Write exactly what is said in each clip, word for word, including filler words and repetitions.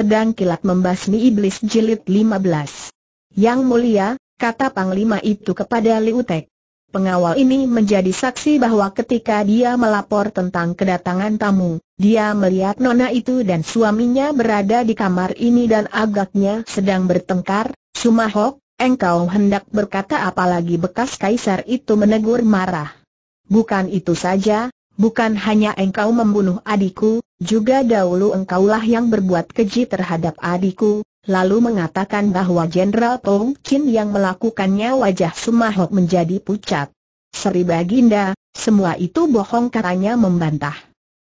Pedang Kilat Membasmi Iblis Jilid lima belas. Yang mulia, kata Panglima itu kepada Liu Tek. Pengawal ini menjadi saksi bahwa ketika dia melapor tentang kedatangan tamu, dia melihat nona itu dan suaminya berada di kamar ini dan agaknya sedang bertengkar. Sumahok, engkau hendak berkata apalagi bekas kaisar itu menegur marah. Bukan itu saja, bukan hanya engkau membunuh adikku, juga dahulu engkaulah yang berbuat keji terhadap adikku, lalu mengatakan bahwa Jenderal Peng Chin yang melakukannya. Wajah Sumahok menjadi pucat. Sri Baginda, semua itu bohong, katanya membantah.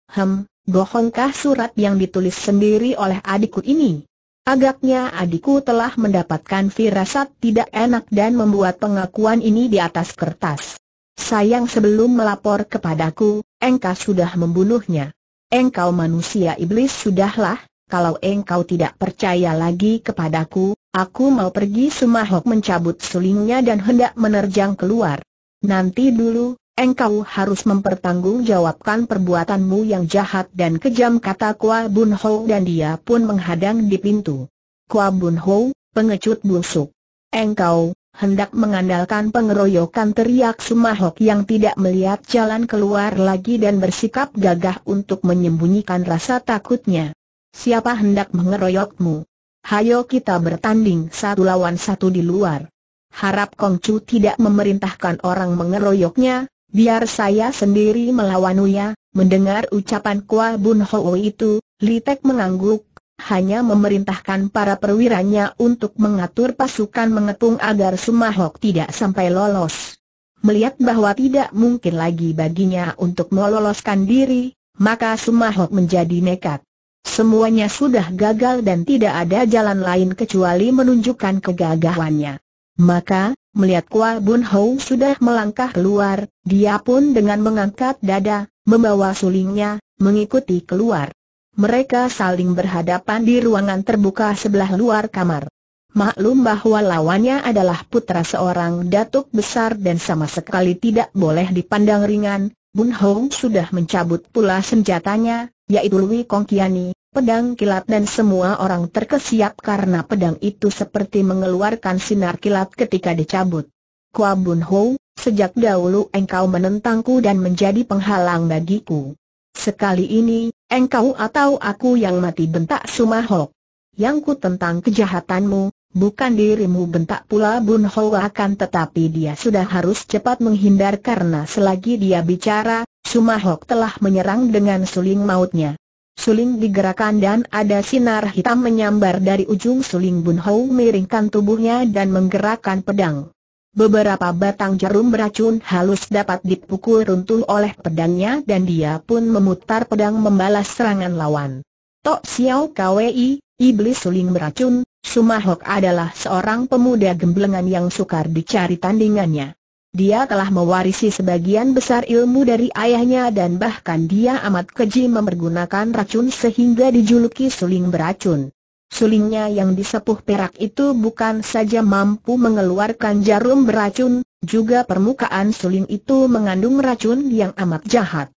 Hem, bohongkah surat yang ditulis sendiri oleh adikku ini? Agaknya adikku telah mendapatkan firasat tidak enak dan membuat pengakuan ini di atas kertas. Sayang, sebelum melapor kepadaku, engkau sudah membunuhnya. Engkau manusia iblis. Sudahlah, kalau engkau tidak percaya lagi kepadaku, aku mau pergi. Sumahok mencabut sulingnya dan hendak menerjang keluar. Nanti dulu, engkau harus mempertanggungjawabkan perbuatanmu yang jahat dan kejam, kata Kwa Bun Ho, dan dia pun menghadang di pintu. Kwa Bun Ho, pengecut busuk. Engkau hendak mengandalkan pengeroyokan, teriak Sumahok yang tidak melihat jalan keluar lagi dan bersikap gagah untuk menyembunyikan rasa takutnya. Siapa hendak mengeroyokmu? Hayo kita bertanding satu lawan satu di luar. Harap Kongcu tidak memerintahkan orang mengeroyoknya, biar saya sendiri melawanunya. Mendengar ucapan Kwa Bun Ho itu, Liu Tek mengangguk, hanya memerintahkan para perwiranya untuk mengatur pasukan mengepung agar Sumahok tidak sampai lolos. Melihat bahwa tidak mungkin lagi baginya untuk meloloskan diri, maka Sumahok menjadi nekat. Semuanya sudah gagal dan tidak ada jalan lain kecuali menunjukkan kegagahannya. Maka, melihat Kwa Bun Ho sudah melangkah keluar, dia pun dengan mengangkat dada, membawa sulingnya, mengikuti keluar. Mereka saling berhadapan di ruangan terbuka sebelah luar kamar. Maklum bahwa lawannya adalah putra seorang datuk besar dan sama sekali tidak boleh dipandang ringan. Bun Ho sudah mencabut pula senjatanya, yaitu Lui Kong Kiani, pedang kilat, dan semua orang terkesiap karena pedang itu seperti mengeluarkan sinar kilat ketika dicabut. Kwa Bun Ho, sejak dahulu engkau menentangku dan menjadi penghalang bagiku. Sekali ini, engkau atau aku yang mati, bentak Sumahok. Yang ku tentang kejahatanmu, bukan dirimu, bentak pula Bun Ho. Akan tetapi dia sudah harus cepat menghindar karena selagi dia bicara, Sumahok telah menyerang dengan suling mautnya. Suling digerakkan dan ada sinar hitam menyambar dari ujung suling. Bun Ho miringkan tubuhnya dan menggerakkan pedang. Beberapa batang jarum beracun halus dapat dipukul runtuh oleh pedangnya dan dia pun memutar pedang membalas serangan lawan. Tok Siaw Kwei, iblis suling beracun. Sumahok adalah seorang pemuda gemblengan yang sukar dicari tandingannya. Dia telah mewarisi sebagian besar ilmu dari ayahnya dan bahkan dia amat keji mempergunakan racun sehingga dijuluki suling beracun. Sulingnya yang disepuh perak itu bukan saja mampu mengeluarkan jarum beracun, juga permukaan suling itu mengandung racun yang amat jahat.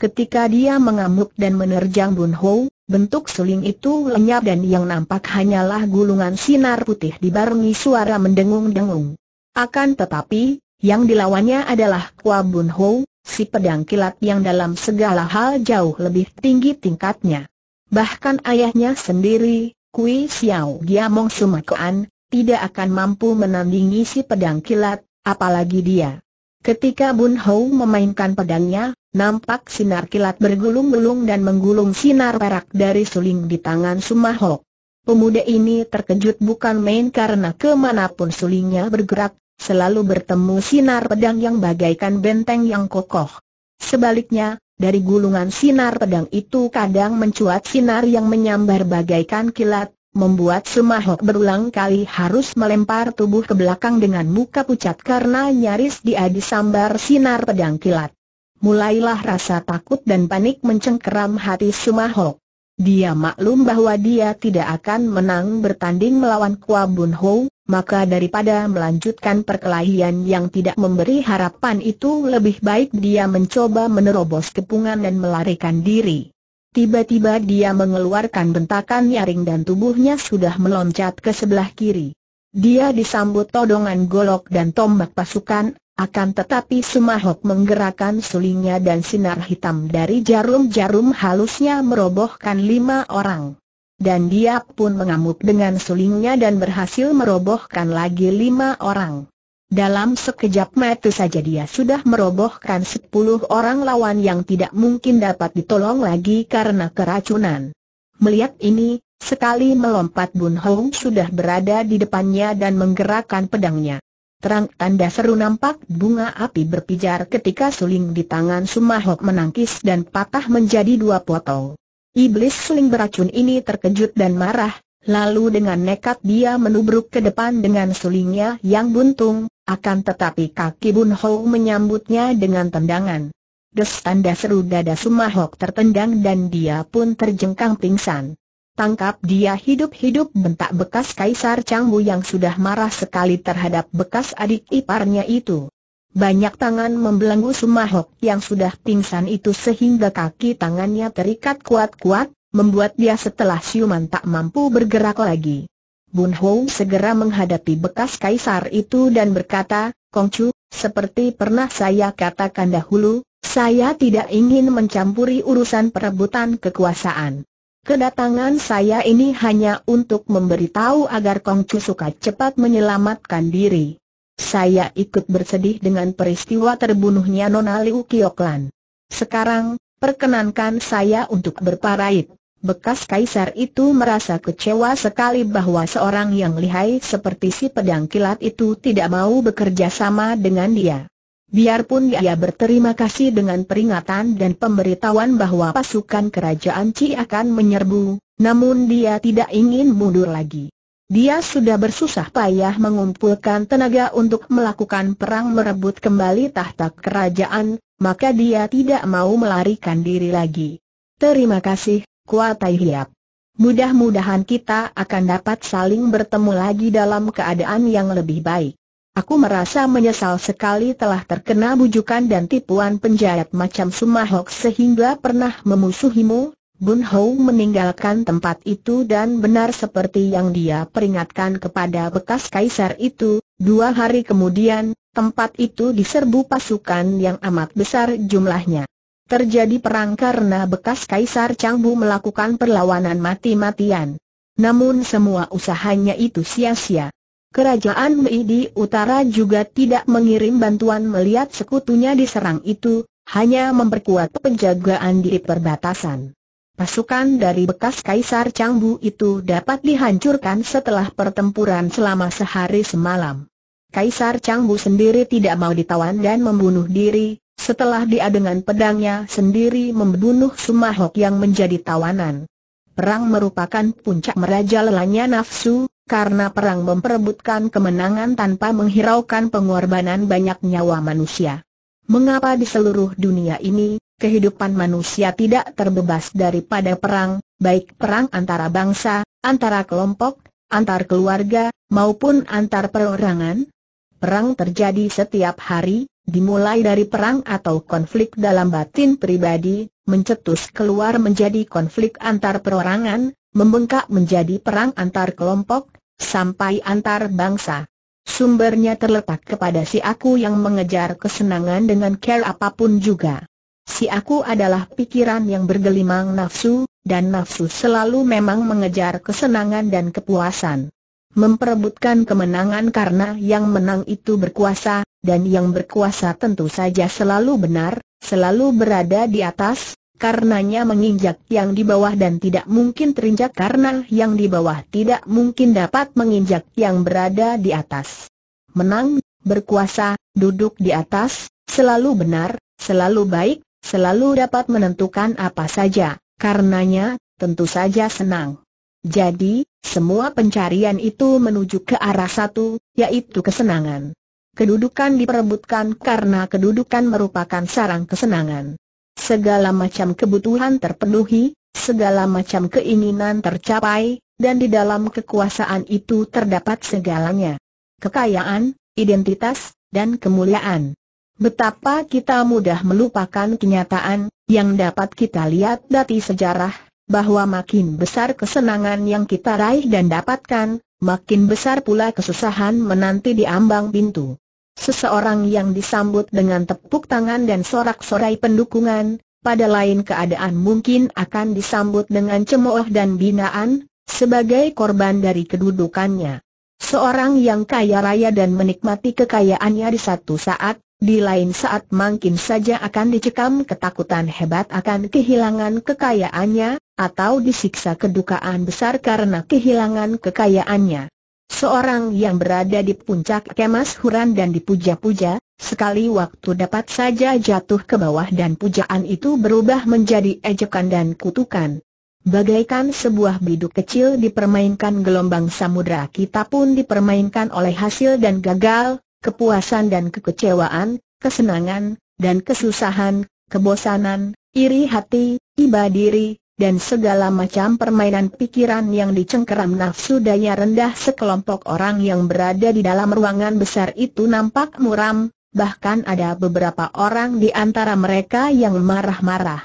Ketika dia mengamuk dan menerjang Bun Ho, bentuk suling itu lenyap dan yang nampak hanyalah gulungan sinar putih dibarengi suara mendengung-dengung. Akan tetapi, yang dilawannya adalah Kwa Bun Ho, si pedang kilat yang dalam segala hal jauh lebih tinggi tingkatnya. Bahkan ayahnya sendiri, Kui Xiaw Giam Ong Sumakwan, tidak akan mampu menandingi si pedang kilat, apalagi dia. Ketika Bun Ho memainkan pedangnya, nampak sinar kilat bergulung-gulung dan menggulung sinar perak dari suling di tangan Sumahok. Pemuda ini terkejut bukan main karena kemanapun sulingnya bergerak, selalu bertemu sinar pedang yang bagaikan benteng yang kokoh. Sebaliknya, dari gulungan sinar pedang itu kadang mencuat sinar yang menyambar bagaikan kilat, membuat Sumahok berulang kali harus melempar tubuh ke belakang dengan muka pucat karena nyaris dia disambar sinar pedang kilat. Mulailah rasa takut dan panik mencengkeram hati Sumahok. Dia maklum bahwa dia tidak akan menang bertanding melawan Kwa Bun Ho, maka daripada melanjutkan perkelahian yang tidak memberi harapan itu lebih baik dia mencoba menerobos kepungan dan melarikan diri. Tiba-tiba dia mengeluarkan bentakan nyaring dan tubuhnya sudah meloncat ke sebelah kiri. Dia disambut todongan golok dan tombak pasukan, akan tetapi Sumahok menggerakkan sulingnya dan sinar hitam dari jarum-jarum halusnya merobohkan lima orang. Dan dia pun mengamuk dengan sulingnya dan berhasil merobohkan lagi lima orang. Dalam sekejap mata saja dia sudah merobohkan sepuluh orang lawan yang tidak mungkin dapat ditolong lagi karena keracunan. Melihat ini, sekali melompat Bun Hong sudah berada di depannya dan menggerakkan pedangnya. Terang tanda seru nampak bunga api berpijar ketika suling di tangan Sumahok menangkis dan patah menjadi dua potong. Iblis suling beracun ini terkejut dan marah, lalu dengan nekat dia menubruk ke depan dengan sulingnya yang buntung, akan tetapi kaki Bun Hong menyambutnya dengan tendangan. Des tanda seru dada Sumahok tertendang dan dia pun terjengkang pingsan. Tangkap dia hidup-hidup, bentak bekas Kaisar Chang Bu yang sudah marah sekali terhadap bekas adik iparnya itu. Banyak tangan membelenggu Sumahok yang sudah pingsan itu sehingga kaki tangannya terikat kuat-kuat, membuat dia setelah siuman tak mampu bergerak lagi. Bun Hong segera menghadapi bekas Kaisar itu dan berkata, "Kongcu, seperti pernah saya katakan dahulu, saya tidak ingin mencampuri urusan perebutan kekuasaan. Kedatangan saya ini hanya untuk memberitahu agar Kongcu suka cepat menyelamatkan diri. Saya ikut bersedih dengan peristiwa terbunuhnya Nona Liu Kiok Lan. Sekarang, perkenankan saya untuk berparait." Bekas Kaisar itu merasa kecewa sekali bahwa seorang yang lihai seperti si pedang kilat itu tidak mau bekerja sama dengan dia. Biarpun dia berterima kasih dengan peringatan dan pemberitahuan bahwa pasukan kerajaan Chi akan menyerbu, namun dia tidak ingin mundur lagi. Dia sudah bersusah payah mengumpulkan tenaga untuk melakukan perang merebut kembali tahta kerajaan, maka dia tidak mau melarikan diri lagi. "Terima kasih, Kuatai Hiap. Mudah-mudahan kita akan dapat saling bertemu lagi dalam keadaan yang lebih baik. Aku merasa menyesal sekali telah terkena bujukan dan tipuan penjahat macam Sumahok sehingga pernah memusuhimu." Bun Hong meninggalkan tempat itu dan benar seperti yang dia peringatkan kepada bekas Kaisar itu, dua hari kemudian, tempat itu diserbu pasukan yang amat besar jumlahnya. Terjadi perang karena bekas Kaisar Chang Bu melakukan perlawanan mati-matian. Namun semua usahanya itu sia-sia. Kerajaan Mei di utara juga tidak mengirim bantuan melihat sekutunya diserang itu, hanya memperkuat penjagaan di perbatasan. Pasukan dari bekas Kaisar Chang Bu itu dapat dihancurkan setelah pertempuran selama sehari semalam. Kaisar Chang Bu sendiri tidak mau ditawan dan membunuh diri, setelah dia dengan pedangnya sendiri membunuh Sumahok yang menjadi tawanan. Perang merupakan puncak merajalelanya nafsu, karena perang memperebutkan kemenangan tanpa menghiraukan pengorbanan banyak nyawa manusia. Mengapa di seluruh dunia ini, kehidupan manusia tidak terbebas daripada perang, baik perang antara bangsa, antara kelompok, antar keluarga, maupun antar perorangan? Perang terjadi setiap hari, dimulai dari perang atau konflik dalam batin pribadi, mencetus keluar menjadi konflik antar perorangan, membengkak menjadi perang antar kelompok, sampai antar bangsa. Sumbernya terletak kepada si aku yang mengejar kesenangan dengan care apapun juga. Si aku adalah pikiran yang bergelimang nafsu, dan nafsu selalu memang mengejar kesenangan dan kepuasan. Memperebutkan kemenangan karena yang menang itu berkuasa, dan yang berkuasa tentu saja selalu benar, selalu berada di atas. Karenanya menginjak yang di bawah dan tidak mungkin terinjak karena yang di bawah tidak mungkin dapat menginjak yang berada di atas. Menang, berkuasa, duduk di atas, selalu benar, selalu baik, selalu dapat menentukan apa saja. Karenanya, tentu saja senang. Jadi, semua pencarian itu menuju ke arah satu, yaitu kesenangan. Kedudukan diperebutkan karena kedudukan merupakan sarang kesenangan. Segala macam kebutuhan terpenuhi, segala macam keinginan tercapai, dan di dalam kekuasaan itu terdapat segalanya. Kekayaan, identitas, dan kemuliaan. Betapa kita mudah melupakan kenyataan, yang dapat kita lihat dari sejarah, bahwa makin besar kesenangan yang kita raih dan dapatkan, makin besar pula kesusahan menanti di ambang pintu. Seseorang yang disambut dengan tepuk tangan dan sorak-sorai pendukungan, pada lain keadaan mungkin akan disambut dengan cemooh dan binaan, sebagai korban dari kedudukannya. Seorang yang kaya raya dan menikmati kekayaannya di satu saat, di lain saat mungkin saja akan dicekam ketakutan hebat akan kehilangan kekayaannya, atau disiksa kedukaan besar karena kehilangan kekayaannya. Seorang yang berada di puncak kemasyhuran dan dipuja-puja, sekali waktu dapat saja jatuh ke bawah dan pujaan itu berubah menjadi ejekan dan kutukan. Bagaikan sebuah biduk kecil dipermainkan gelombang samudera kita pun dipermainkan oleh hasil dan gagal, kepuasan dan kekecewaan, kesenangan, dan kesusahan, kebosanan, iri hati, iba diri, dan segala macam permainan pikiran yang dicengkeram nafsu daya rendah. Sekelompok orang yang berada di dalam ruangan besar itu nampak muram. Bahkan ada beberapa orang di antara mereka yang marah-marah.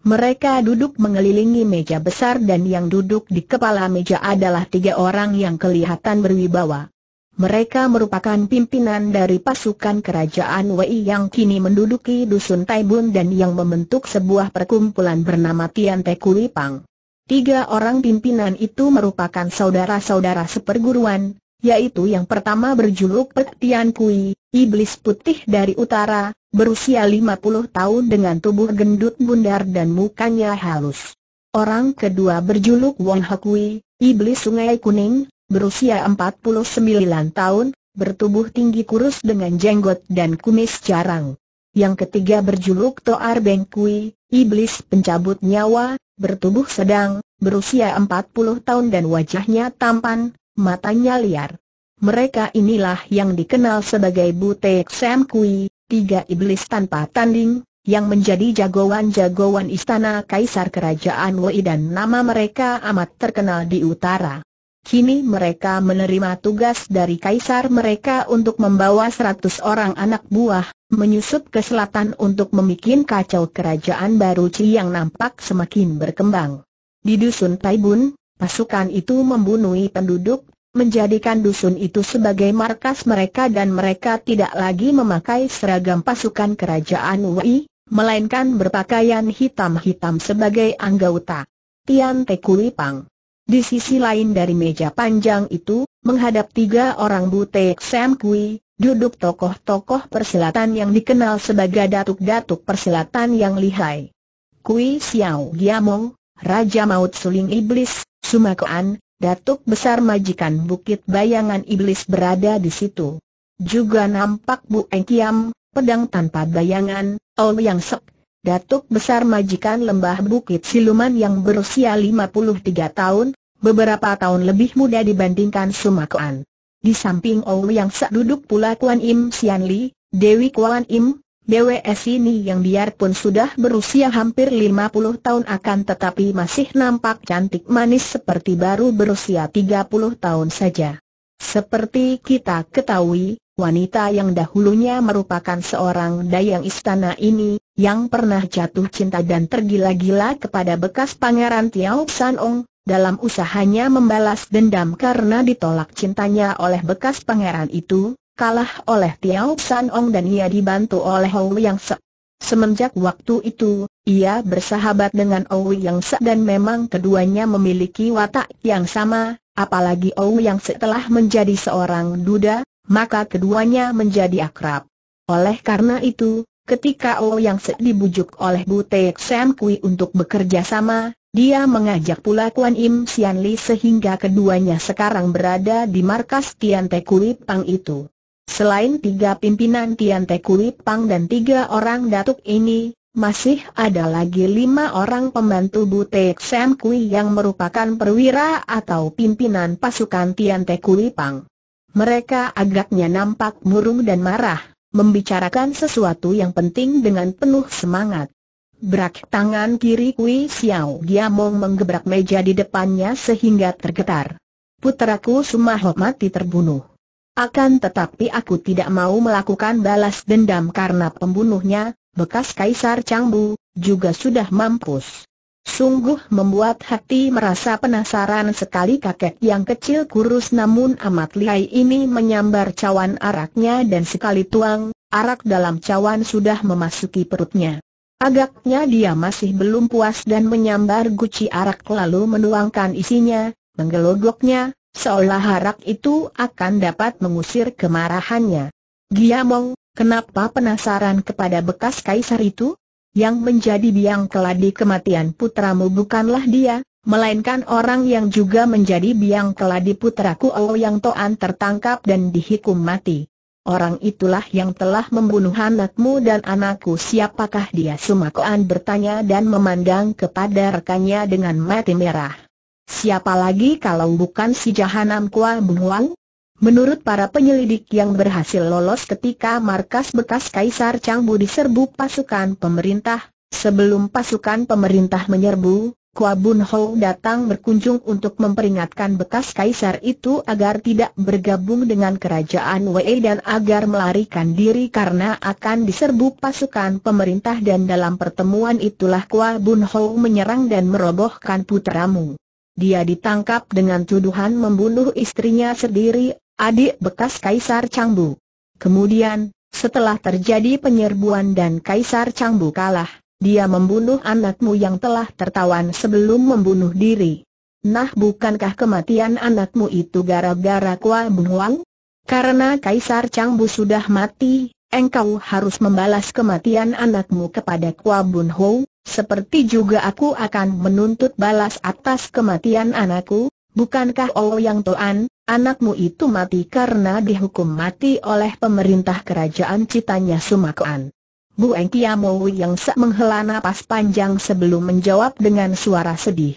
Mereka duduk mengelilingi meja besar dan yang duduk di kepala meja adalah tiga orang yang kelihatan berwibawa. Mereka merupakan pimpinan dari pasukan Kerajaan Wei yang kini menduduki Dusun Taibun dan yang membentuk sebuah perkumpulan bernama Tian Te Kui Pang. Tiga orang pimpinan itu merupakan saudara-saudara seperguruan, yaitu yang pertama berjuluk Pek Tiantui, iblis putih dari utara, berusia lima puluh tahun dengan tubuh gendut bundar dan mukanya halus. Orang kedua berjuluk Wong Hakui, iblis sungai kuning, berusia empat puluh sembilan tahun, bertubuh tinggi kurus dengan jenggot dan kumis jarang. Yang ketiga berjuluk Toar Beng Kui, iblis pencabut nyawa, bertubuh sedang, berusia empat puluh tahun dan wajahnya tampan, matanya liar. Mereka inilah yang dikenal sebagai Butek Sam Kui, tiga iblis tanpa tanding, yang menjadi jagoan-jagoan istana kaisar Kerajaan Wei dan nama mereka amat terkenal di utara. Kini mereka menerima tugas dari kaisar mereka untuk membawa seratus orang anak buah, menyusup ke selatan untuk membuat kacau kerajaan baru Chi yang nampak semakin berkembang. Di Dusun Taibun, pasukan itu membunuh penduduk, menjadikan dusun itu sebagai markas mereka dan mereka tidak lagi memakai seragam pasukan kerajaan Wei, melainkan berpakaian hitam-hitam sebagai anggota Tian Te Kui Pang. Di sisi lain dari meja panjang itu, menghadap tiga orang Butek Sam Kui, duduk tokoh-tokoh persilatan yang dikenal sebagai datuk-datuk persilatan yang lihai. Kui Xiaw Giam Ong, Raja Maut Suling Iblis, Sumakwan, Datuk Besar Majikan Bukit Bayangan Iblis berada di situ. Juga nampak Bu Eng Kiam, Pedang Tanpa Bayangan, Ouyang Sek, Datuk Besar Majikan Lembah Bukit Siluman yang berusia lima puluh tiga tahun, beberapa tahun lebih muda dibandingkan Sumakwan. Di samping Ouyang Sek duduk pula Kuan Im Sian Li, Dewi Kuan Im. D W S ini yang biarpun sudah berusia hampir lima puluh tahun akan tetapi masih nampak cantik manis seperti baru berusia tiga puluh tahun saja. Seperti kita ketahui, wanita yang dahulunya merupakan seorang dayang istana ini, yang pernah jatuh cinta dan tergila-gila kepada bekas pangeran Tiao San Ong, dalam usahanya membalas dendam karena ditolak cintanya oleh bekas pangeran itu, kalah oleh Tiao San Ong dan ia dibantu oleh Ouyang Sek. Semenjak waktu itu, ia bersahabat dengan Ouyang Sek dan memang keduanya memiliki watak yang sama. Apalagi Ouyang Sek telah menjadi seorang duda, maka keduanya menjadi akrab. Oleh karena itu, ketika Ouyang Sek dibujuk oleh Butek Sam Kui untuk bekerja sama, dia mengajak pula Kuan Im Sian Li sehingga keduanya sekarang berada di markas Tian Te Kui Pang itu. Selain tiga pimpinan Tian Te Kui Pang dan tiga orang datuk ini, masih ada lagi lima orang pembantu Butek Sam Kui yang merupakan perwira atau pimpinan pasukan Tian Te Kui Pang. Mereka agaknya nampak murung dan marah, membicarakan sesuatu yang penting dengan penuh semangat. Berak tangan kiri Kui Xiaw Giam Ong menggebrak meja di depannya sehingga tergetar. "Putraku Sumahok mati terbunuh. Akan tetapi aku tidak mau melakukan balas dendam karena pembunuhnya, bekas Kaisar Chang Bu, juga sudah mampus. Sungguh membuat hati merasa penasaran sekali kakek yang kecil kurus namun amat lihai ini menyambar cawan araknya dan sekali tuang, arak dalam cawan sudah memasuki perutnya. Agaknya dia masih belum puas dan menyambar guci arak lalu menuangkan isinya, menggelogoknya, seolah arak itu akan dapat mengusir kemarahannya. Giamong, kenapa penasaran kepada bekas kaisar itu? Yang menjadi biang keladi kematian putramu bukanlah dia, melainkan orang yang juga menjadi biang keladi putraku Ouyang Toan tertangkap dan dihukum mati. Orang itulah yang telah membunuh anakmu dan anakku. Siapakah dia? Sumakwan bertanya dan memandang kepada rekannya dengan mata merah. Siapa lagi kalau bukan si jahanam Kwa Bun Hong? Menurut para penyelidik yang berhasil lolos ketika markas bekas Kaisar Chang Bu diserbu pasukan pemerintah, sebelum pasukan pemerintah menyerbu, Kwa Bun Ho datang berkunjung untuk memperingatkan bekas kaisar itu agar tidak bergabung dengan kerajaan Wei dan agar melarikan diri karena akan diserbu pasukan pemerintah, dan dalam pertemuan itulah Kwa Bun Ho menyerang dan merobohkan putramu. Dia ditangkap dengan tuduhan membunuh istrinya sendiri, adik bekas kaisar Chang Bu. Kemudian, setelah terjadi penyerbuan dan kaisar Chang Bu kalah, dia membunuh anakmu yang telah tertawan sebelum membunuh diri. Nah, bukankah kematian anakmu itu gara-gara Kwa Bun Hong? Karena Kaisar Chang Bu sudah mati, engkau harus membalas kematian anakmu kepada Kwa Bun Hong, seperti juga aku akan menuntut balas atas kematian anakku. Bukankah Ouyang Toan, anakmu itu mati karena dihukum mati oleh pemerintah kerajaan Chi? Tanya Sumakwan. Bueng Tiamowi yang sak menghela napas panjang sebelum menjawab dengan suara sedih.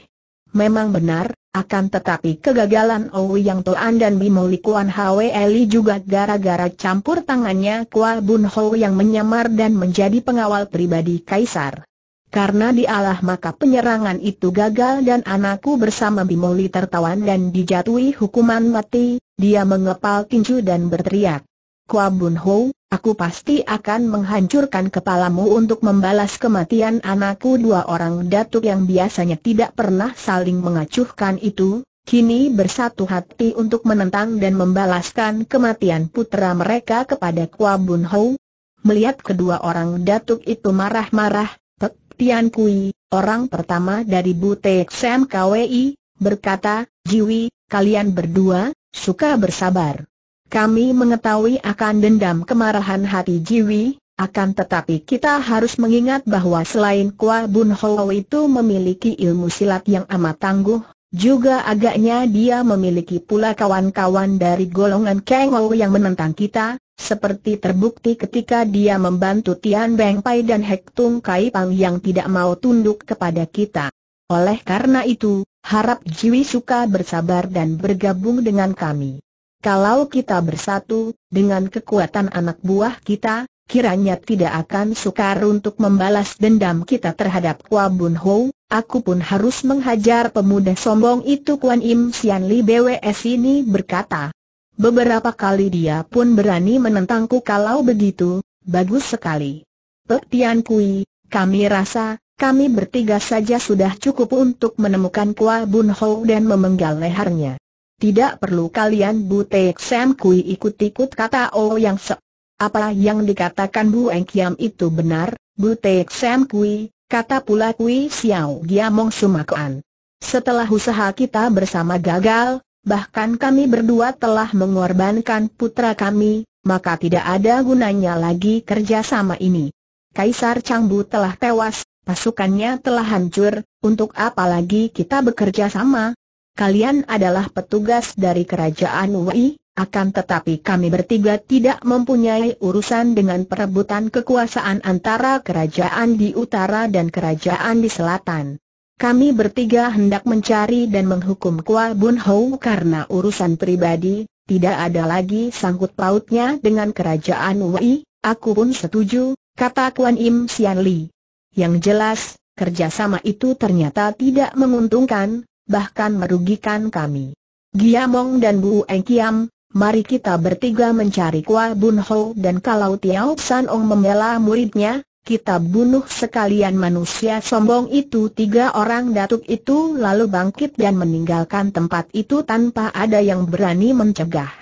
Memang benar, akan tetapi kegagalan Ouyang Toan dan Bimoli Kuan Hwe Eli juga gara-gara campur tangannya Kwa Bun Ho yang menyamar dan menjadi pengawal pribadi Kaisar. Karena dialah maka penyerangan itu gagal dan anakku bersama Bimoli tertawan dan dijatuhi hukuman mati. Dia mengepal tinju dan berteriak, Kwa Bun Ho, aku pasti akan menghancurkan kepalamu untuk membalas kematian anakku. Dua orang datuk yang biasanya tidak pernah saling mengacuhkan itu, kini bersatu hati untuk menentang dan membalaskan kematian putra mereka kepada Kwa Bun Ho. Melihat kedua orang datuk itu marah-marah, Pek Tiantui, orang pertama dari Butek Sam Kui, berkata, Jiwi, kalian berdua, suka bersabar. Kami mengetahui akan dendam kemarahan hati Jiwi, akan tetapi kita harus mengingat bahwa selain Kwa Bun Ho itu memiliki ilmu silat yang amat tangguh, juga agaknya dia memiliki pula kawan-kawan dari golongan Kang Ouw yang menentang kita, seperti terbukti ketika dia membantu Tian Beng Pai dan Hek Tung Kai Pang yang tidak mau tunduk kepada kita. Oleh karena itu, harap Jiwi suka bersabar dan bergabung dengan kami. Kalau kita bersatu, dengan kekuatan anak buah kita, kiranya tidak akan sukar untuk membalas dendam kita terhadap Kwa Bun Ho. Aku pun harus menghajar pemuda sombong itu. Kuan Im Sian Li B W S ini berkata, beberapa kali dia pun berani menentangku. Kalau begitu, bagus sekali. Pek Tiantui, kami rasa, kami bertiga saja sudah cukup untuk menemukan Kwa Bun Ho dan memenggal lehernya. Tidak perlu kalian Butek Sam Kui ikut-ikut, kata Ouyang Sek. Apa yang dikatakan Bu Eng Kiam itu benar, Butek Sam Kui, kata pula Kui Xiaw Giam Ong Sumakwan. Setelah usaha kita bersama gagal, bahkan kami berdua telah mengorbankan putra kami, maka tidak ada gunanya lagi kerjasama ini. Kaisar Chang Bu telah tewas, pasukannya telah hancur, untuk apa lagi kita bekerja sama? Kalian adalah petugas dari kerajaan Wei, akan tetapi kami bertiga tidak mempunyai urusan dengan perebutan kekuasaan antara kerajaan di utara dan kerajaan di selatan. Kami bertiga hendak mencari dan menghukum Kwa Bun Ho karena urusan pribadi, tidak ada lagi sangkut pautnya dengan kerajaan Wei. Aku pun setuju, kata Kuan Im Sian Li. Yang jelas, kerjasama itu ternyata tidak menguntungkan, bahkan merugikan kami. Giamong dan Bu Eng Kiam, mari kita bertiga mencari Kwa Bun Ho, dan kalau Tiao San Ong membela muridnya, kita bunuh sekalian manusia sombong itu." Tiga orang datuk itu lalu bangkit dan meninggalkan tempat itu tanpa ada yang berani mencegah.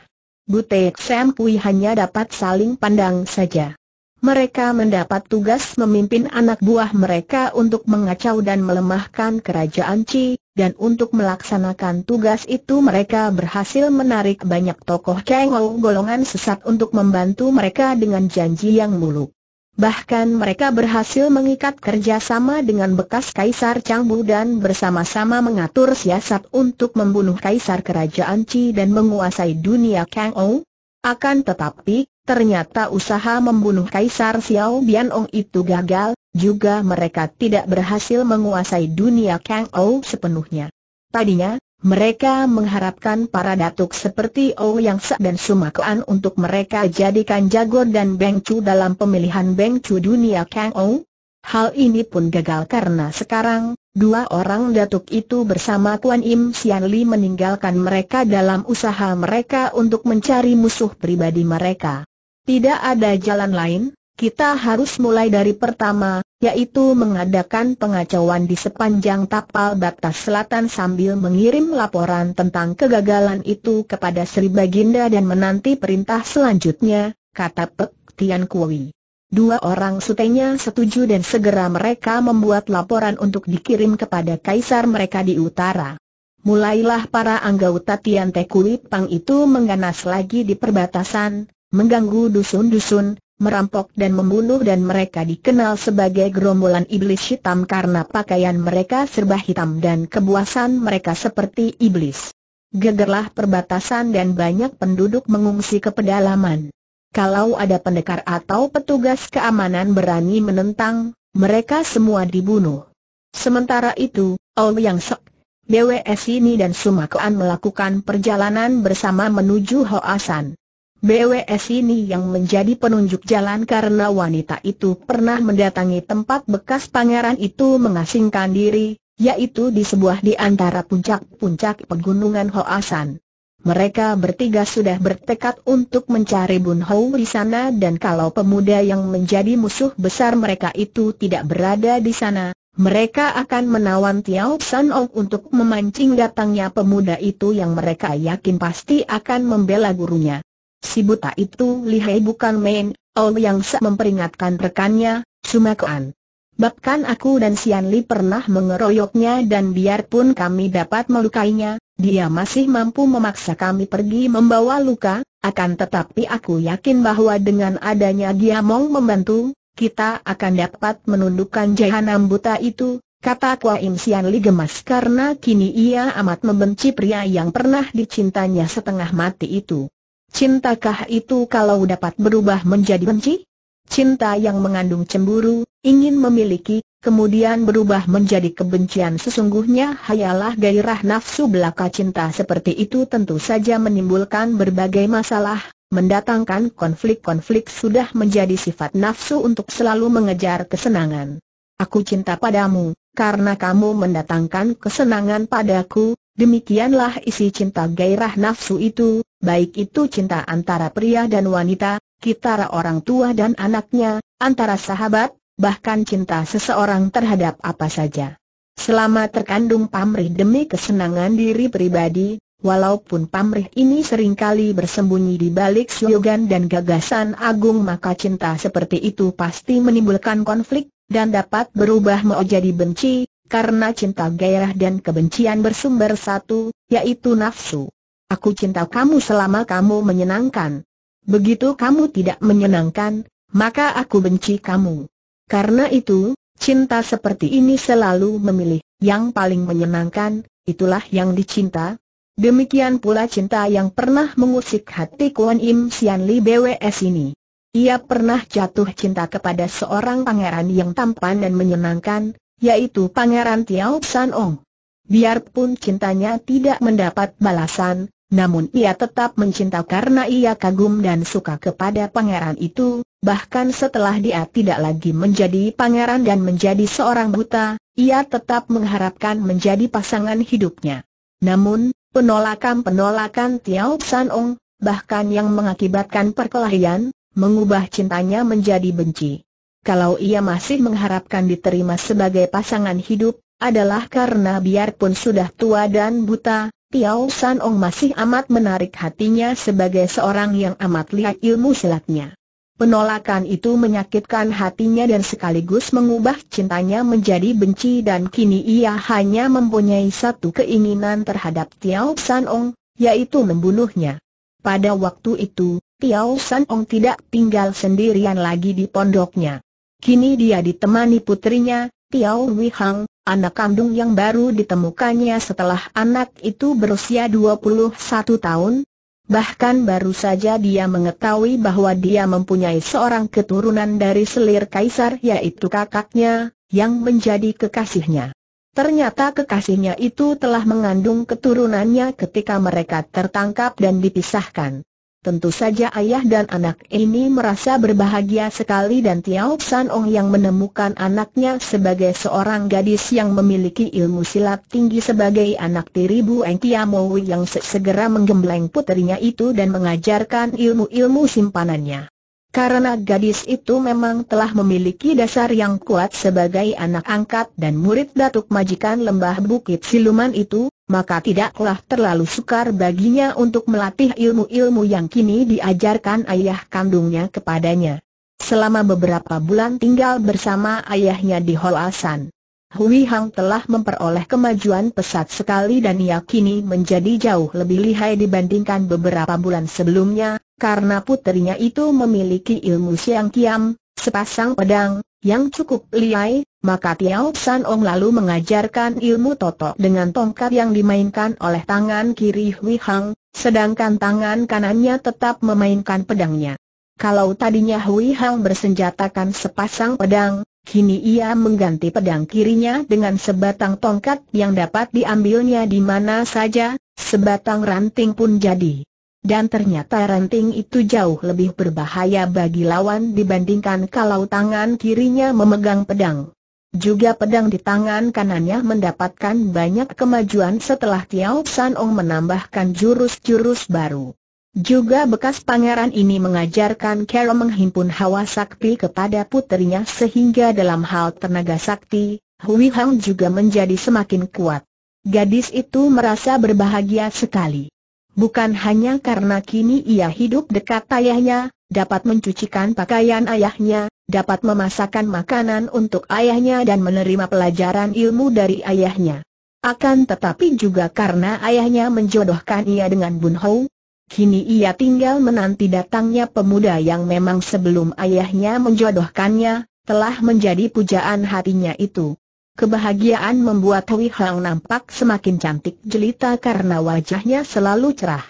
Butek Sam Kui hanya dapat saling pandang saja. Mereka mendapat tugas memimpin anak buah mereka untuk mengacau dan melemahkan kerajaan Chi, dan untuk melaksanakan tugas itu mereka berhasil menarik banyak tokoh Kang Ouw golongan sesat untuk membantu mereka dengan janji yang muluk. Bahkan mereka berhasil mengikat kerjasama dengan bekas Kaisar Chang Bu dan bersama-sama mengatur siasat untuk membunuh Kaisar Kerajaan Chi dan menguasai dunia Kang Ouw. Akan tetapi, ternyata usaha membunuh Kaisar Xiao Bian Ong itu gagal. Juga mereka tidak berhasil menguasai dunia Kang Ouw sepenuhnya. Tadinya, mereka mengharapkan para datuk seperti Ouyang Sek dan Sumakwan untuk mereka jadikan jago dan bengcu dalam pemilihan bengcu dunia Kang Ouw. Hal ini pun gagal karena sekarang, dua orang datuk itu bersama Kuan Im Sian Li meninggalkan mereka dalam usaha mereka untuk mencari musuh pribadi mereka. Tidak ada jalan lain. Kita harus mulai dari pertama, yaitu mengadakan pengacauan di sepanjang tapal batas selatan sambil mengirim laporan tentang kegagalan itu kepada Sri Baginda dan menanti perintah selanjutnya, kata Pek Tiantui. Dua orang sutenya setuju dan segera mereka membuat laporan untuk dikirim kepada kaisar mereka di utara. Mulailah para anggota Tian Te Kui Pang itu mengganas lagi di perbatasan, mengganggu dusun-dusun, merampok dan membunuh, dan mereka dikenal sebagai gerombolan iblis hitam karena pakaian mereka serba hitam dan kebuasan mereka seperti iblis. Gegerlah perbatasan dan banyak penduduk mengungsi ke pedalaman. Kalau ada pendekar atau petugas keamanan berani menentang, mereka semua dibunuh. Sementara itu, Ouyang Sek, B W S ini dan Sumakwan melakukan perjalanan bersama menuju Hoa San. B W S ini yang menjadi penunjuk jalan karena wanita itu pernah mendatangi tempat bekas pangeran itu mengasingkan diri, yaitu di sebuah di antara puncak-puncak pegunungan Hoa San. Mereka bertiga sudah bertekad untuk mencari Bun Ho di sana, dan kalau pemuda yang menjadi musuh besar mereka itu tidak berada di sana, mereka akan menawan Tiao San Ong untuk memancing datangnya pemuda itu yang mereka yakin pasti akan membela gurunya. Si buta itu lihai bukan main. Ouyang Sek memperingatkan rekannya, Sumakwan. Bahkan aku dan Sian Li pernah mengeroyoknya, dan biarpun kami dapat melukainya, dia masih mampu memaksa kami pergi membawa luka. Akan tetapi aku yakin bahwa dengan adanya dia mau membantu, kita akan dapat menundukkan jahanam buta itu, kata Kwa Im Sian Li gemas karena kini ia amat membenci pria yang pernah dicintanya setengah mati itu. Cintakah itu kalau dapat berubah menjadi benci? Cinta yang mengandung cemburu, ingin memiliki, kemudian berubah menjadi kebencian sesungguhnya hayalah gairah nafsu belaka. Cinta seperti itu tentu saja menimbulkan berbagai masalah, mendatangkan konflik-konflik. Sudah menjadi sifat nafsu untuk selalu mengejar kesenangan. Aku cinta padamu, karena kamu mendatangkan kesenangan padaku. Demikianlah isi cinta gairah nafsu itu, baik itu cinta antara pria dan wanita, antara orang tua dan anaknya, antara sahabat, bahkan cinta seseorang terhadap apa saja. Selama terkandung pamrih demi kesenangan diri pribadi, walaupun pamrih ini seringkali bersembunyi di balik slogan dan gagasan agung, maka cinta seperti itu pasti menimbulkan konflik, dan dapat berubah menjadi benci. Karena cinta gairah dan kebencian bersumber satu, yaitu nafsu. Aku cinta kamu selama kamu menyenangkan. Begitu kamu tidak menyenangkan, maka aku benci kamu. Karena itu, cinta seperti ini selalu memilih yang paling menyenangkan, itulah yang dicinta. Demikian pula cinta yang pernah mengusik hati Kuan Im Sian Li B W S ini. Ia pernah jatuh cinta kepada seorang pangeran yang tampan dan menyenangkan, yaitu Pangeran Tiao San Ong. Biarpun cintanya tidak mendapat balasan, namun ia tetap mencinta karena ia kagum dan suka kepada pangeran itu. Bahkan setelah dia tidak lagi menjadi pangeran dan menjadi seorang buta, ia tetap mengharapkan menjadi pasangan hidupnya. Namun, penolakan-penolakan Tiao San Ong, bahkan yang mengakibatkan perkelahian, mengubah cintanya menjadi benci. Kalau ia masih mengharapkan diterima sebagai pasangan hidup, adalah karena biarpun sudah tua dan buta, Tiao San Ong masih amat menarik hatinya sebagai seorang yang amat lihat ilmu silatnya. Penolakan itu menyakitkan hatinya dan sekaligus mengubah cintanya menjadi benci, dan kini ia hanya mempunyai satu keinginan terhadap Tiao San Ong, yaitu membunuhnya. Pada waktu itu, Tiao San Ong tidak tinggal sendirian lagi di pondoknya. Kini dia ditemani putrinya, Tiao Wi Hang, anak kandung yang baru ditemukannya setelah anak itu berusia dua puluh satu tahun. Bahkan baru saja dia mengetahui bahwa dia mempunyai seorang keturunan dari selir kaisar, yaitu kakaknya, yang menjadi kekasihnya. Ternyata kekasihnya itu telah mengandung keturunannya ketika mereka tertangkap dan dipisahkan. Tentu saja ayah dan anak ini merasa berbahagia sekali, dan Tiao San Ong yang menemukan anaknya sebagai seorang gadis yang memiliki ilmu silat tinggi sebagai anak tiri Bueng Tiamowi yang segera menggembleng putrinya itu dan mengajarkan ilmu-ilmu simpanannya. Karena gadis itu memang telah memiliki dasar yang kuat sebagai anak angkat dan murid datuk majikan lembah bukit siluman itu, maka tidaklah terlalu sukar baginya untuk melatih ilmu-ilmu yang kini diajarkan ayah kandungnya kepadanya. Selama beberapa bulan tinggal bersama ayahnya di Hoa San, Hui Hang telah memperoleh kemajuan pesat sekali, dan ia kini menjadi jauh lebih lihai dibandingkan beberapa bulan sebelumnya, karena putrinya itu memiliki ilmu siang kiam, sepasang pedang, yang cukup lihai. Maka Tiao San Ong lalu mengajarkan ilmu totok dengan tongkat yang dimainkan oleh tangan kiri Hui Hang, sedangkan tangan kanannya tetap memainkan pedangnya. Kalau tadinya Hui Hang bersenjatakan sepasang pedang, kini ia mengganti pedang kirinya dengan sebatang tongkat yang dapat diambilnya di mana saja, sebatang ranting pun jadi. Dan ternyata ranting itu jauh lebih berbahaya bagi lawan dibandingkan kalau tangan kirinya memegang pedang. Juga pedang di tangan kanannya mendapatkan banyak kemajuan setelah Tiao San Ong menambahkan jurus-jurus baru. Juga bekas pangeran ini mengajarkan cara menghimpun hawa sakti kepada putrinya, sehingga dalam hal tenaga sakti, Hui Hang juga menjadi semakin kuat. Gadis itu merasa berbahagia sekali. Bukan hanya karena kini ia hidup dekat ayahnya, dapat mencucikan pakaian ayahnya, dapat memasakkan makanan untuk ayahnya dan menerima pelajaran ilmu dari ayahnya. Akan tetapi juga karena ayahnya menjodohkan ia dengan Bun Ho. Kini ia tinggal menanti datangnya pemuda yang memang sebelum ayahnya menjodohkannya, telah menjadi pujaan hatinya itu. Kebahagiaan membuat Hui Hang nampak semakin cantik jelita karena wajahnya selalu cerah.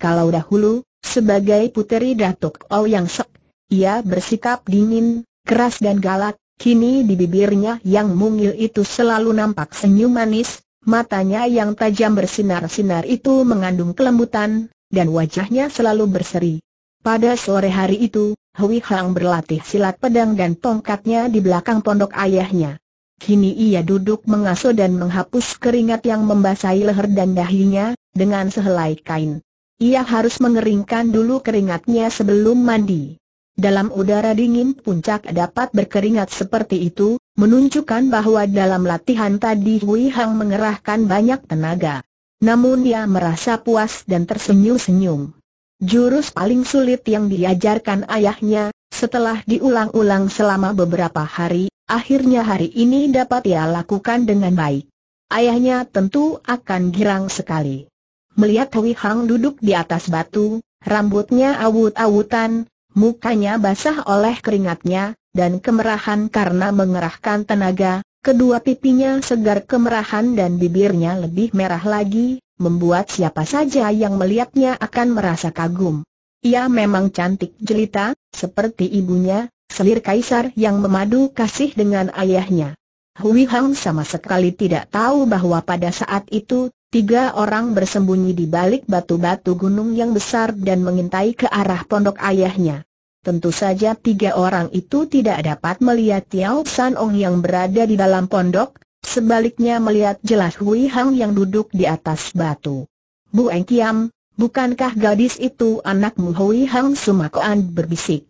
Kalau dahulu, sebagai puteri datuk Ouyang Sek, ia bersikap dingin, keras dan galak, kini di bibirnya yang mungil itu selalu nampak senyum manis, matanya yang tajam bersinar-sinar itu mengandung kelembutan, dan wajahnya selalu berseri. Pada sore hari itu, Hui Hang berlatih silat pedang dan tongkatnya di belakang pondok ayahnya. Kini ia duduk mengasuh dan menghapus keringat yang membasahi leher dan dahinya dengan sehelai kain. Ia harus mengeringkan dulu keringatnya sebelum mandi. Dalam udara dingin puncak dapat berkeringat seperti itu, menunjukkan bahwa dalam latihan tadi Hui Hang mengerahkan banyak tenaga. Namun dia merasa puas dan tersenyum-senyum. Jurus paling sulit yang diajarkan ayahnya, setelah diulang-ulang selama beberapa hari, akhirnya hari ini dapat ia lakukan dengan baik. Ayahnya tentu akan girang sekali. Melihat Hui Hang duduk di atas batu, rambutnya awut-awutan, mukanya basah oleh keringatnya, dan kemerahan karena mengerahkan tenaga, kedua pipinya segar kemerahan dan bibirnya lebih merah lagi, membuat siapa saja yang melihatnya akan merasa kagum. Ia memang cantik jelita, seperti ibunya, selir kaisar yang memadu kasih dengan ayahnya. Hui Hang sama sekali tidak tahu bahwa pada saat itu, tiga orang bersembunyi di balik batu-batu gunung yang besar dan mengintai ke arah pondok ayahnya. Tentu saja tiga orang itu tidak dapat melihat Tiao San Ong yang berada di dalam pondok, sebaliknya melihat jelas Hui Hang yang duduk di atas batu. Bu Eng Kiam, "Bukankah gadis itu anakmu?" Hou Ying Sumakwan berbisik.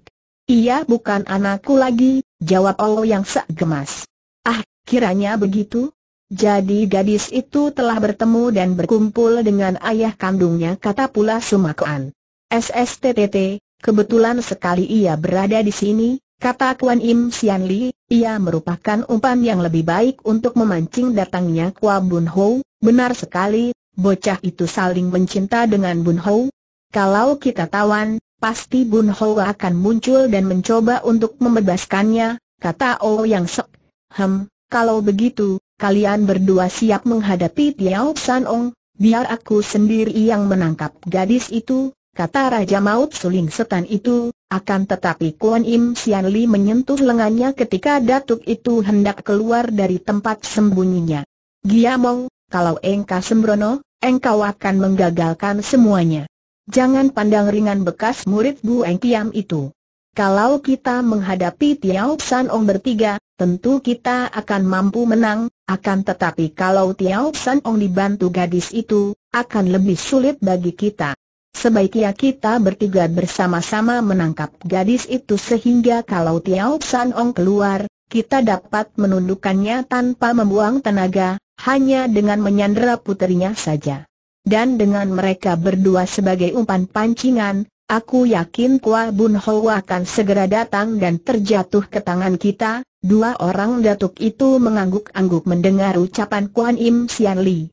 "Ia bukan anakku lagi," jawab Ouyang Sek gemas. "Ah, kiranya begitu. Jadi gadis itu telah bertemu dan berkumpul dengan ayah kandungnya," kata pula Sumakwan. "Stt, kebetulan sekali ia berada di sini," kata Kuan Im Sian Li. "Ia merupakan umpan yang lebih baik untuk memancing datangnya Kwa Bun Ho." "Benar sekali, bocah itu saling mencinta dengan Bun Ho. Kalau kita tawan, pasti Bun Ho akan muncul dan mencoba untuk membebaskannya," kata Ouyang Sek. "Hem, kalau begitu, kalian berdua siap menghadapi Tiao San Ong, biar aku sendiri yang menangkap gadis itu," kata Raja Maut Suling Setan itu. Akan tetapi Kuan Im Sian Li menyentuh lengannya ketika datuk itu hendak keluar dari tempat sembunyinya. "Giamong, kalau engkau sembrono, engkau akan menggagalkan semuanya. Jangan pandang ringan bekas murid Bu Eng Kiam itu. Kalau kita menghadapi Tiao San Ong bertiga, tentu kita akan mampu menang. Akan tetapi kalau Tiao San Ong dibantu gadis itu, akan lebih sulit bagi kita. Sebaiknya kita bertiga bersama-sama menangkap gadis itu sehingga kalau Tiao San Ong keluar, kita dapat menundukkannya tanpa membuang tenaga, hanya dengan menyandera puterinya saja. Dan dengan mereka berdua sebagai umpan pancingan, aku yakin Kwa Bun Ho akan segera datang dan terjatuh ke tangan kita." Dua orang datuk itu mengangguk-angguk mendengar ucapan Kuan Im Sian Li.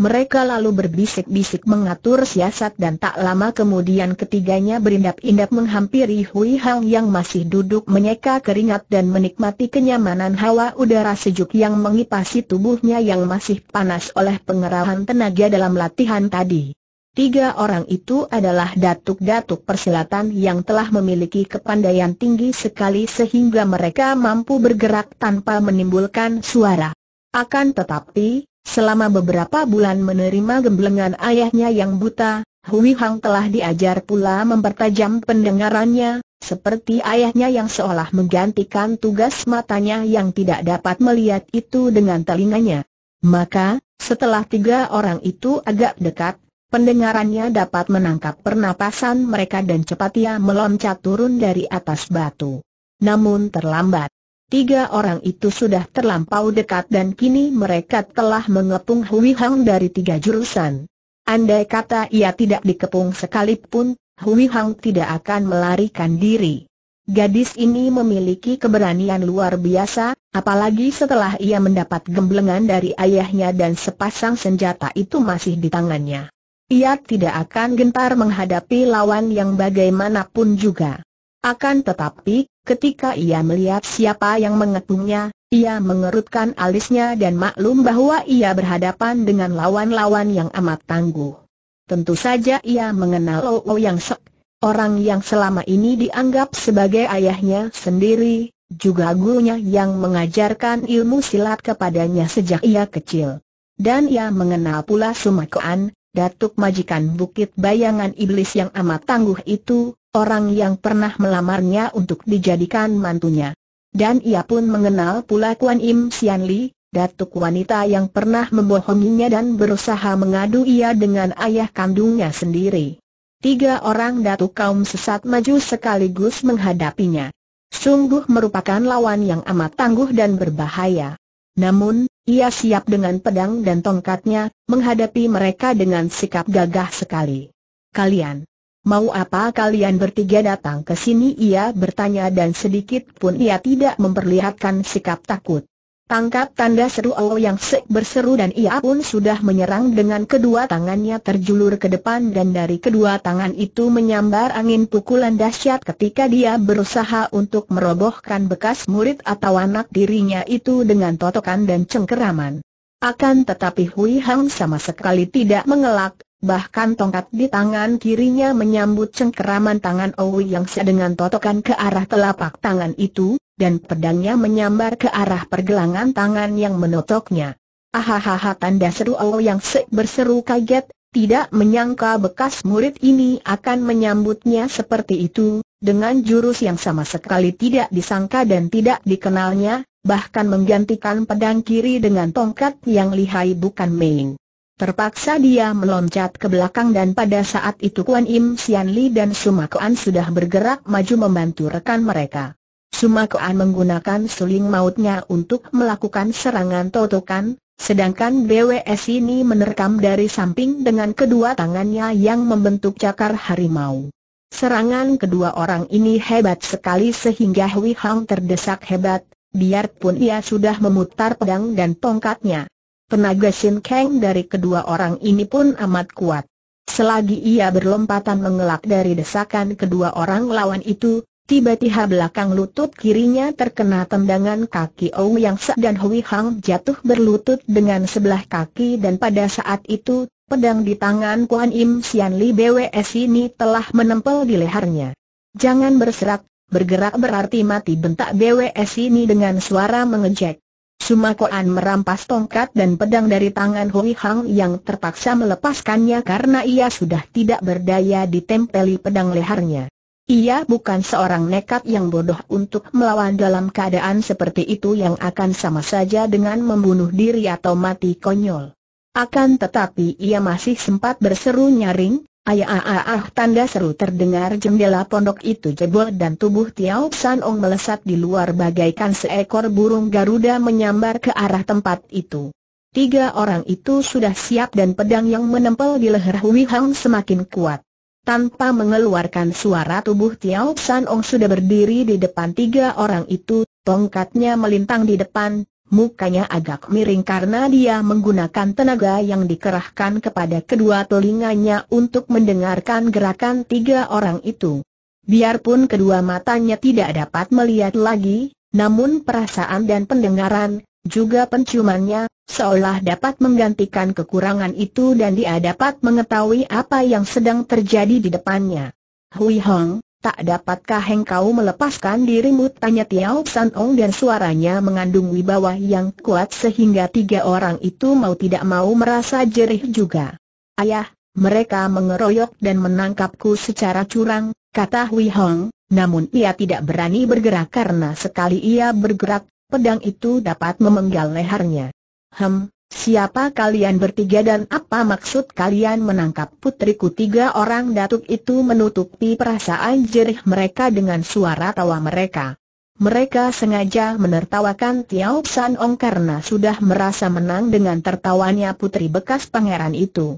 Mereka lalu berbisik-bisik mengatur siasat dan tak lama kemudian ketiganya berindap-indap menghampiri Hui Hang yang masih duduk menyeka keringat dan menikmati kenyamanan hawa udara sejuk yang mengipasi tubuhnya yang masih panas oleh pengerahan tenaga dalam latihan tadi. Tiga orang itu adalah datuk-datuk persilatan yang telah memiliki kepandaian tinggi sekali sehingga mereka mampu bergerak tanpa menimbulkan suara. Akan tetapi, selama beberapa bulan menerima gemblengan ayahnya yang buta, Hui Hang telah diajar pula mempertajam pendengarannya, seperti ayahnya yang seolah menggantikan tugas matanya yang tidak dapat melihat itu dengan telinganya. Maka, setelah tiga orang itu agak dekat, pendengarannya dapat menangkap pernapasan mereka dan cepat ia meloncat turun dari atas batu. Namun terlambat. Tiga orang itu sudah terlampau dekat dan kini mereka telah mengepung Hui Hang dari tiga jurusan. Andai kata ia tidak dikepung sekalipun, Hui Hang tidak akan melarikan diri. Gadis ini memiliki keberanian luar biasa, apalagi setelah ia mendapat gemblengan dari ayahnya dan sepasang senjata itu masih di tangannya. Ia tidak akan gentar menghadapi lawan yang bagaimanapun juga. Akan tetapi, ketika ia melihat siapa yang mengepungnya, ia mengerutkan alisnya dan maklum bahwa ia berhadapan dengan lawan-lawan yang amat tangguh. Tentu saja ia mengenal Ouyang Sek, orang yang selama ini dianggap sebagai ayahnya sendiri, juga gurunya yang mengajarkan ilmu silat kepadanya sejak ia kecil. Dan ia mengenal pula Sumakwan, datuk majikan Bukit Bayangan Iblis yang amat tangguh itu, orang yang pernah melamarnya untuk dijadikan mantunya. Dan ia pun mengenal pula Kuan Im Sian Li, datuk wanita yang pernah membohonginya dan berusaha mengadu ia dengan ayah kandungnya sendiri. Tiga orang datuk kaum sesat maju sekaligus menghadapinya. Sungguh merupakan lawan yang amat tangguh dan berbahaya. Namun, ia siap dengan pedang dan tongkatnya, menghadapi mereka dengan sikap gagah sekali. "Kalian, mau apa kalian bertiga datang ke sini?" ia bertanya dan sedikit pun ia tidak memperlihatkan sikap takut. "Tangkap tanda seru!" Ouyang Sek berseru dan ia pun sudah menyerang dengan kedua tangannya terjulur ke depan dan dari kedua tangan itu menyambar angin pukulan dahsyat ketika dia berusaha untuk merobohkan bekas murid atau anak dirinya itu dengan totokan dan cengkeraman. Akan tetapi Hui Hang sama sekali tidak mengelak, bahkan tongkat di tangan kirinya menyambut cengkeraman tangan Ouyang Sek dengan totokan ke arah telapak tangan itu, dan pedangnya menyambar ke arah pergelangan tangan yang menotoknya. "Ahahaha!" tanda seru Ouyang Sek berseru kaget, tidak menyangka bekas murid ini akan menyambutnya seperti itu, dengan jurus yang sama sekali tidak disangka dan tidak dikenalnya, bahkan menggantikan pedang kiri dengan tongkat yang lihai bukan main. Terpaksa dia meloncat ke belakang dan pada saat itu Kuan Im Sian Li dan Sumakwan sudah bergerak maju membantu rekan mereka. Sumakwan menggunakan suling mautnya untuk melakukan serangan totokan, sedangkan B W S ini menerkam dari samping dengan kedua tangannya yang membentuk cakar harimau. Serangan kedua orang ini hebat sekali sehingga Wi Hang terdesak hebat, biarpun ia sudah memutar pedang dan tongkatnya. Tenaga sinkeng dari kedua orang ini pun amat kuat. Selagi ia berlompatan mengelak dari desakan kedua orang lawan itu, tiba-tiba belakang lutut kirinya terkena tendangan kaki Ouyang Sek dan Wi Hang jatuh berlutut dengan sebelah kaki dan pada saat itu, pedang di tangan Kuan Im Sian Li B W S ini telah menempel di lehernya. Jangan berserak, bergerak berarti mati, bentak B W S ini dengan suara mengejek. Sumakwan merampas tongkat dan pedang dari tangan Wi Hang yang terpaksa melepaskannya karena ia sudah tidak berdaya ditempeli pedang lehernya. Ia bukan seorang nekat yang bodoh untuk melawan dalam keadaan seperti itu yang akan sama saja dengan membunuh diri atau mati konyol. Akan tetapi ia masih sempat berseru nyaring, "Ayah!" Tanda seru terdengar, jendela pondok itu jebol dan tubuh Tiao San Ong melesat di luar bagaikan seekor burung Garuda menyambar ke arah tempat itu. Tiga orang itu sudah siap dan pedang yang menempel di leher Wi Hang semakin kuat. Tanpa mengeluarkan suara tubuh Tiao San Ong sudah berdiri di depan tiga orang itu, tongkatnya melintang di depan. Mukanya agak miring karena dia menggunakan tenaga yang dikerahkan kepada kedua telinganya untuk mendengarkan gerakan tiga orang itu. Biarpun kedua matanya tidak dapat melihat lagi, namun perasaan dan pendengaran, juga penciumannya, seolah dapat menggantikan kekurangan itu dan dia dapat mengetahui apa yang sedang terjadi di depannya. "Wi Hang, tak dapatkah engkau melepaskan dirimu?" tanya Tiao San Ong dan suaranya mengandung wibawa yang kuat sehingga tiga orang itu mau tidak mau merasa jerih juga. "Ayah, mereka mengeroyok dan menangkapku secara curang," kata Wi Hang, namun ia tidak berani bergerak karena sekali ia bergerak, pedang itu dapat memenggal lehernya. "Hem, siapa kalian bertiga dan apa maksud kalian menangkap putriku?" Tiga orang datuk itu menutupi perasaan jerih mereka dengan suara tawa mereka. Mereka sengaja menertawakan Tiao San Ong karena sudah merasa menang dengan tertawanya putri bekas pangeran itu.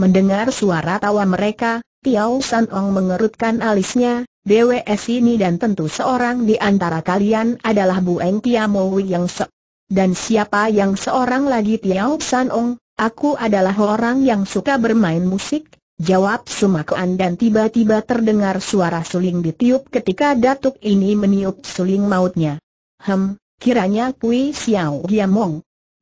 Mendengar suara tawa mereka, Tiao San Ong mengerutkan alisnya. "B W S ini dan tentu seorang di antara kalian adalah Bueng Tiamowi yang se... Dan siapa yang seorang lagi?" "Tiao San Ong, aku adalah orang yang suka bermain musik," jawab Sumakwan dan tiba-tiba terdengar suara suling ditiup ketika datuk ini meniup suling mautnya. "Hem, kiranya Kui Xiaw Giam Ong.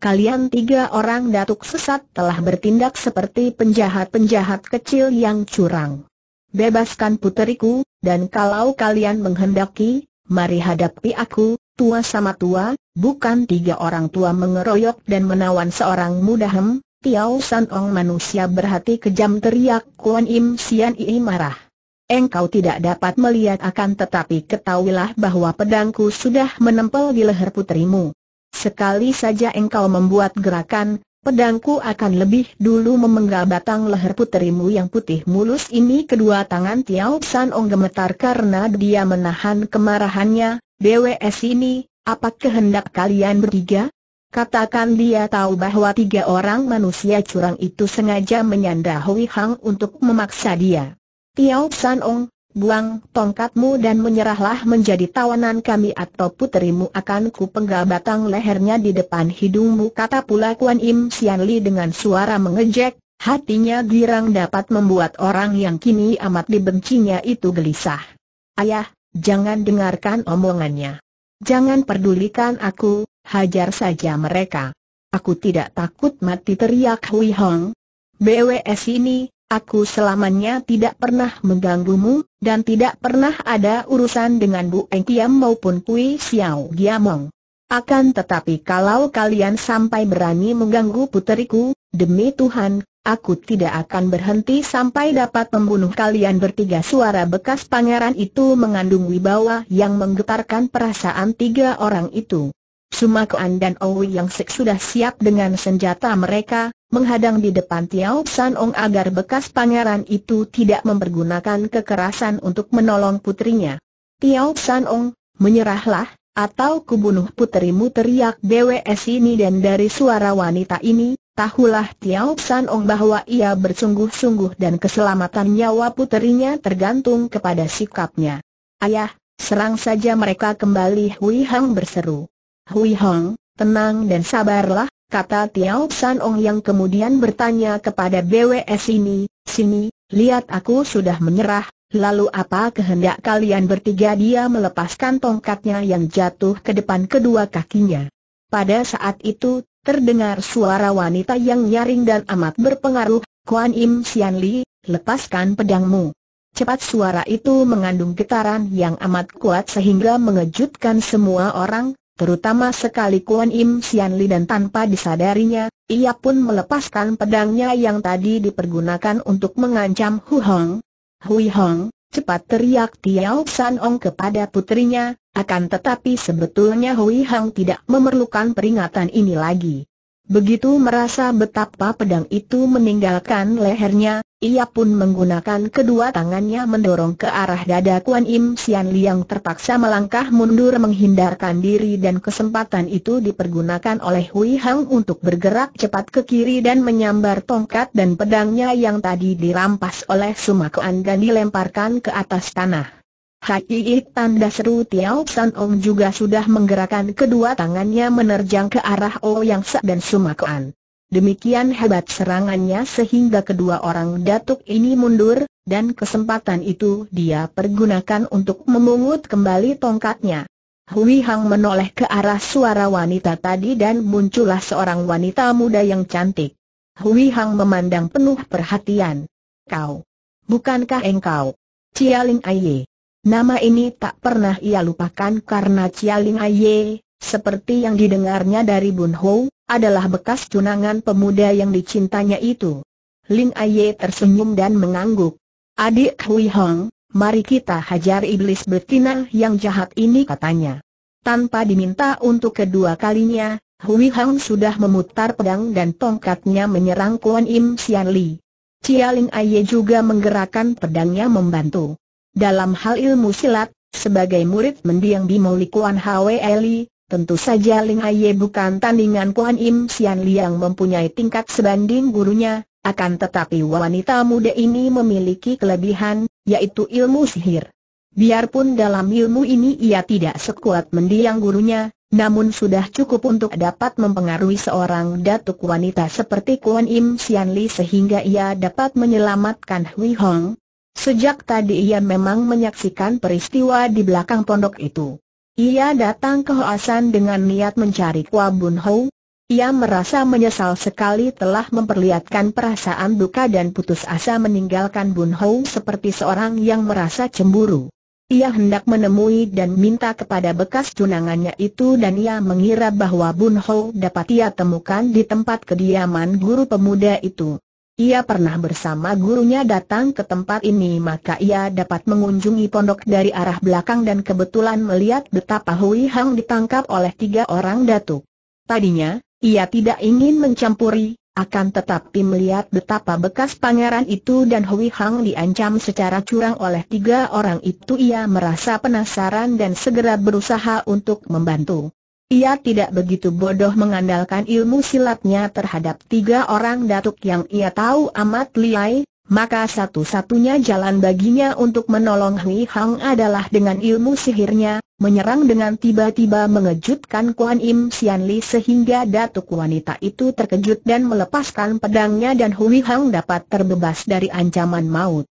Kalian tiga orang datuk sesat telah bertindak seperti penjahat-penjahat kecil yang curang. Bebaskan puteriku, dan kalau kalian menghendaki, mari hadapi aku, tua sama tua, bukan tiga orang tua mengeroyok dan menawan seorang muda." "Hem, Tiao San Ong, manusia berhati kejam," teriak Kuan Im Sian Li marah. "Engkau tidak dapat melihat, akan tetapi ketahuilah bahwa pedangku sudah menempel di leher putrimu. Sekali saja engkau membuat gerakan, pedangku akan lebih dulu memenggal batang leher putrimu yang putih mulus ini." Kedua tangan Tiao San Ong gemetar karena dia menahan kemarahannya. "B W S ini, apa kehendak kalian bertiga? Katakan." Dia tahu bahwa tiga orang manusia curang itu sengaja menyandra Wi Hang untuk memaksa dia. "Tiao San Ong, buang tongkatmu dan menyerahlah menjadi tawanan kami atau putrimu akan ku penggal batang lehernya di depan hidungmu," kata pula Kuan Im Sian Li dengan suara mengejek. Hatinya girang dapat membuat orang yang kini amat dibencinya itu gelisah. "Ayah, jangan dengarkan omongannya. Jangan pedulikan aku, hajar saja mereka. Aku tidak takut mati," teriak Wi Hang. "B W S ini, aku selamanya tidak pernah mengganggumu, dan tidak pernah ada urusan dengan Bu Eng Kiam maupun Kui Xiaw Giam Ong. Akan tetapi kalau kalian sampai berani mengganggu puteriku, demi Tuhan, aku tidak akan berhenti sampai dapat membunuh kalian bertiga." Suara bekas pangeran itu mengandung wibawa yang menggetarkan perasaan tiga orang itu. Sumakwan dan Ouyang Sek sudah siap dengan senjata mereka, menghadang di depan Tiao San Ong agar bekas pangeran itu tidak mempergunakan kekerasan untuk menolong putrinya. "Tiao San Ong, menyerahlah, atau kubunuh putrimu!" teriak B W S ini, dan dari suara wanita ini, tahulah Tiao San Ong bahwa ia bersungguh-sungguh dan keselamatan nyawa putrinya tergantung kepada sikapnya. "Ayah, serang saja mereka kembali!" Wi Hang berseru. "Wi Hang, tenang dan sabarlah," kata Tiao San Ong yang kemudian bertanya kepada B W S ini, "Sini, lihat, aku sudah menyerah, lalu apa kehendak kalian bertiga?" Dia melepaskan tongkatnya yang jatuh ke depan kedua kakinya. Pada saat itu, terdengar suara wanita yang nyaring dan amat berpengaruh, "Kuan Im Sian Li, lepaskan pedangmu!" Cepat, suara itu mengandung getaran yang amat kuat sehingga mengejutkan semua orang, terutama sekali Kuan Im Sian Li, dan tanpa disadarinya, ia pun melepaskan pedangnya yang tadi dipergunakan untuk mengancam Hu Hong. "Hui Hong, cepat!" teriak Tiao San Ong kepada putrinya, akan tetapi sebetulnya Hui Hang tidak memerlukan peringatan ini lagi. Begitu merasa betapa pedang itu meninggalkan lehernya, ia pun menggunakan kedua tangannya mendorong ke arah dada Kuan Im Sian Li yang terpaksa melangkah mundur menghindarkan diri, dan kesempatan itu dipergunakan oleh Hui Hang untuk bergerak cepat ke kiri dan menyambar tongkat dan pedangnya yang tadi dirampas oleh Sumakwan dan dilemparkan ke atas tanah. "Hai!" tanda seru Tiao San Ong juga sudah menggerakkan kedua tangannya menerjang ke arah Ouyang Sek dan Sumakwan. Demikian hebat serangannya sehingga kedua orang datuk ini mundur, dan kesempatan itu dia pergunakan untuk memungut kembali tongkatnya. Hui Hang menoleh ke arah suara wanita tadi dan muncullah seorang wanita muda yang cantik. Hui Hang memandang penuh perhatian. "Kau, bukankah engkau Chia Ling Ai?" Nama ini tak pernah ia lupakan karena Chia Ling Ai, seperti yang didengarnya dari Bun Ho, adalah bekas tunangan pemuda yang dicintanya itu. Ling Ai tersenyum dan mengangguk. "Adik Hui Hong, mari kita hajar iblis betina yang jahat ini," katanya. Tanpa diminta untuk kedua kalinya, Hui Hong sudah memutar pedang dan tongkatnya menyerang Kuan Im Sian Li. Chia Ling Ai juga menggerakkan pedangnya membantu. Dalam hal ilmu silat, sebagai murid mendiang Bimo Li Kuan Hwe Li, tentu saja Ling Ai bukan tandingan Kuan Im Sian Li yang mempunyai tingkat sebanding gurunya, akan tetapi wanita muda ini memiliki kelebihan, yaitu ilmu sihir. Biarpun dalam ilmu ini ia tidak sekuat mendiang gurunya, namun sudah cukup untuk dapat mempengaruhi seorang datuk wanita seperti Kuan Im Sian Li sehingga ia dapat menyelamatkan Hui Hong. Sejak tadi ia memang menyaksikan peristiwa di belakang pondok itu. Ia datang ke Hoa San dengan niat mencari Kwa Bun Ho. Ia merasa menyesal sekali telah memperlihatkan perasaan duka dan putus asa meninggalkan Bun Ho seperti seorang yang merasa cemburu. Ia hendak menemui dan minta kepada bekas tunangannya itu, dan ia mengira bahwa Bun Ho dapat ia temukan di tempat kediaman guru pemuda itu. Ia pernah bersama gurunya datang ke tempat ini, maka ia dapat mengunjungi pondok dari arah belakang dan kebetulan melihat betapa Hui Hang ditangkap oleh tiga orang datuk. Tadinya, ia tidak ingin mencampuri, akan tetapi melihat betapa bekas pangeran itu dan Hui Hang diancam secara curang oleh tiga orang itu, ia merasa penasaran dan segera berusaha untuk membantu. Ia tidak begitu bodoh mengandalkan ilmu silatnya terhadap tiga orang datuk yang ia tahu amat lihai, maka satu-satunya jalan baginya untuk menolong Hui Hang adalah dengan ilmu sihirnya, menyerang dengan tiba-tiba mengejutkan Kuan Im Sian Li sehingga datuk wanita itu terkejut dan melepaskan pedangnya dan Hui Hang dapat terbebas dari ancaman maut.